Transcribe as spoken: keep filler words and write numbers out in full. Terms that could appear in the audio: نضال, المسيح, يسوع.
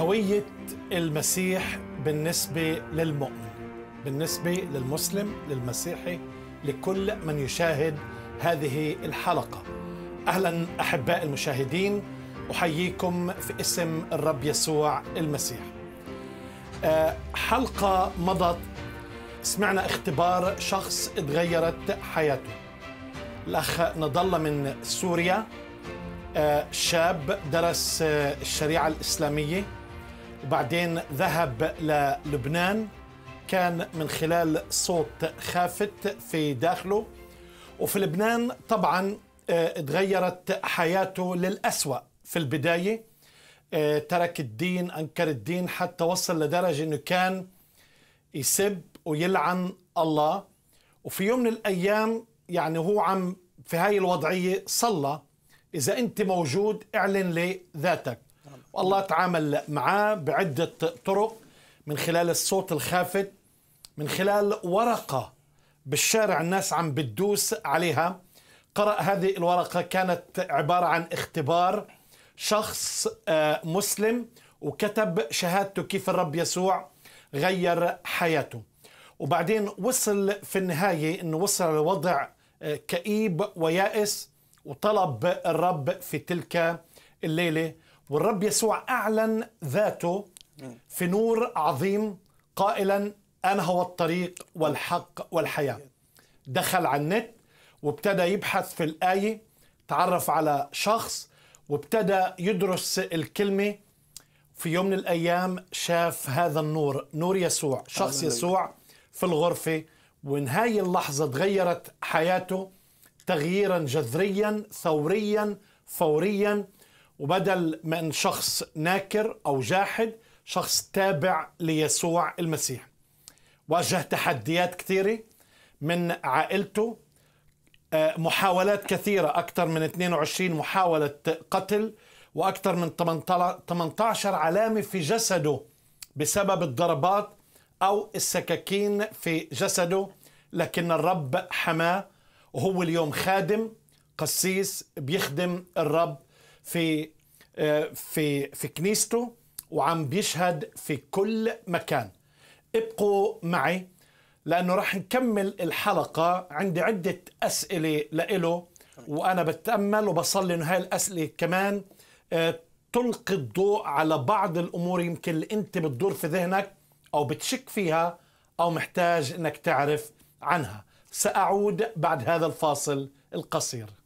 هوية المسيح بالنسبة للمؤمن، بالنسبة للمسلم، للمسيحي، لكل من يشاهد هذه الحلقة. أهلا أحباء المشاهدين، أحييكم في اسم الرب يسوع المسيح. حلقة مضت سمعنا اختبار شخص اتغيرت حياته، الأخ نضال من سوريا، شاب درس الشريعة الإسلامية وبعدين ذهب للبنان، كان من خلال صوت خافت في داخله، وفي لبنان طبعا اتغيرت حياته للأسوأ. في البداية ترك الدين، أنكر الدين، حتى وصل لدرجة أنه كان يسب ويلعن الله. وفي يوم من الأيام يعني هو عم في هاي الوضعية صلى: إذا أنت موجود اعلن لي ذاتك. والله تعامل معاه بعدة طرق، من خلال الصوت الخافت، من خلال ورقة بالشارع الناس عم بتدوس عليها. قرأ هذه الورقة، كانت عبارة عن اختبار شخص مسلم وكتب شهادته كيف الرب يسوع غير حياته. وبعدين وصل في النهاية أنه وصل لوضع كئيب ويائس، وطلب الرب في تلك الليلة، والرب يسوع أعلن ذاته في نور عظيم قائلا: أنا هو الطريق والحق والحياة. دخل على النت وابتدى يبحث في الآية، تعرف على شخص وابتدى يدرس الكلمة. في يوم من الأيام شاف هذا النور، نور يسوع، شخص يسوع في الغرفة، ونهاية اللحظة تغيرت حياته تغييرا جذريا ثوريا فوريا، وبدل من شخص ناكر أو جاحد شخص تابع ليسوع المسيح. واجه تحديات كثيرة من عائلته، محاولات كثيرة، أكثر من اثنين وعشرين محاولة قتل، وأكثر من ثمانية عشر علامة في جسده بسبب الضربات أو السكاكين في جسده، لكن الرب حماه. وهو اليوم خادم، قسيس، بيخدم الرب في في في كنيسته، وعم بيشهد في كل مكان. ابقوا معي لأنه راح نكمل الحلقة، عندي عدة أسئلة لإله، وأنا بتأمل وبصلي إنه هاي الأسئلة كمان تلقي الضوء على بعض الأمور يمكن اللي أنت بتدور في ذهنك أو بتشك فيها أو محتاج إنك تعرف عنها. سأعود بعد هذا الفاصل القصير.